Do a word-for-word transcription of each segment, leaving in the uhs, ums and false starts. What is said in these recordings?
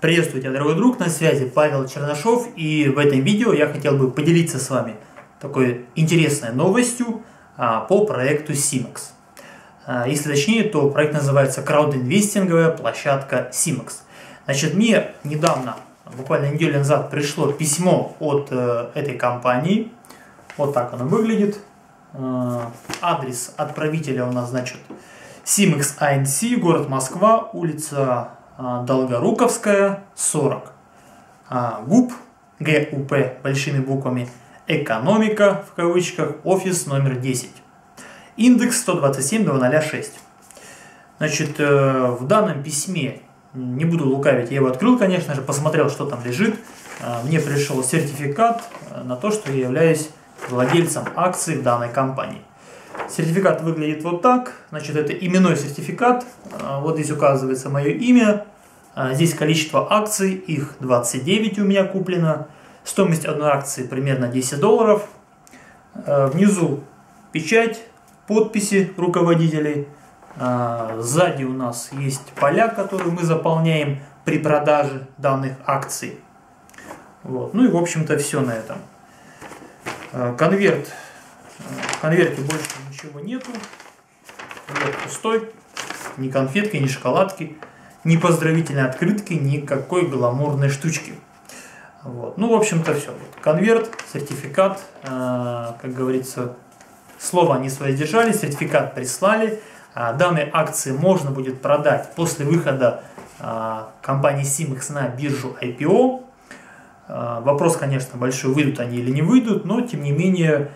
Приветствую тебя, дорогой друг, на связи Павел Чернышов, и в этом видео я хотел бы поделиться с вами такой интересной новостью а, по проекту Simex. А, если точнее, то проект называется краудинвестинговая площадка Simex. Значит, мне недавно, буквально неделю назад, пришло письмо от э, этой компании. Вот так оно выглядит. Э, адрес отправителя у нас, значит, Simex эй эн си, город Москва, улица Долгоруковская, сорок, ГУП, ГУП большими буквами, экономика, в кавычках, офис номер десять, индекс сто двадцать семь ноль ноль шесть. Значит, в данном письме, не буду лукавить, я его открыл, конечно же, посмотрел, что там лежит. Мне пришел сертификат на то, что я являюсь владельцем акций в данной компании. Сертификат выглядит вот так. Значит, это именной сертификат. Вот здесь указывается мое имя. Здесь количество акций. Их двадцать девять у меня куплено. Стоимость одной акции примерно десять долларов. Внизу печать, подписи руководителей. Сзади у нас есть поля, которые мы заполняем при продаже данных акций. Вот. Ну и, в общем-то, все на этом. Конверт. В конверте больше ничего нету. Конверт пустой. Ни конфетки, ни шоколадки, ни поздравительной открытки, никакой гламурной штучки. Вот. Ну, в общем-то, все. Конверт, сертификат, э, как говорится, слово они свои сдержали, сертификат прислали. Э, данные акции можно будет продать после выхода э, компании Simex на биржу ай пи о. Э, вопрос, конечно, большой, выйдут они или не выйдут, но, тем не менее,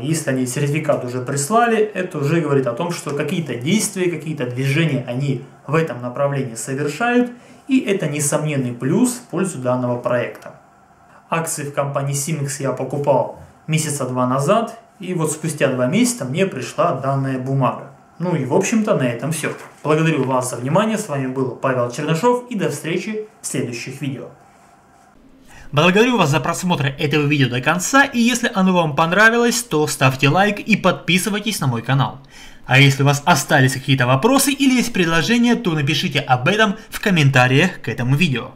если они сертификат уже прислали, это уже говорит о том, что какие-то действия, какие-то движения они в этом направлении совершают. И это несомненный плюс в пользу данного проекта. Акции в компании Simex я покупал месяца два назад. И вот спустя два месяца мне пришла данная бумага. Ну и в общем-то на этом все. Благодарю вас за внимание. С вами был Павел Чернышов. И до встречи в следующих видео. Благодарю вас за просмотр этого видео до конца, и если оно вам понравилось, то ставьте лайк и подписывайтесь на мой канал. А если у вас остались какие-то вопросы или есть предложения, то напишите об этом в комментариях к этому видео.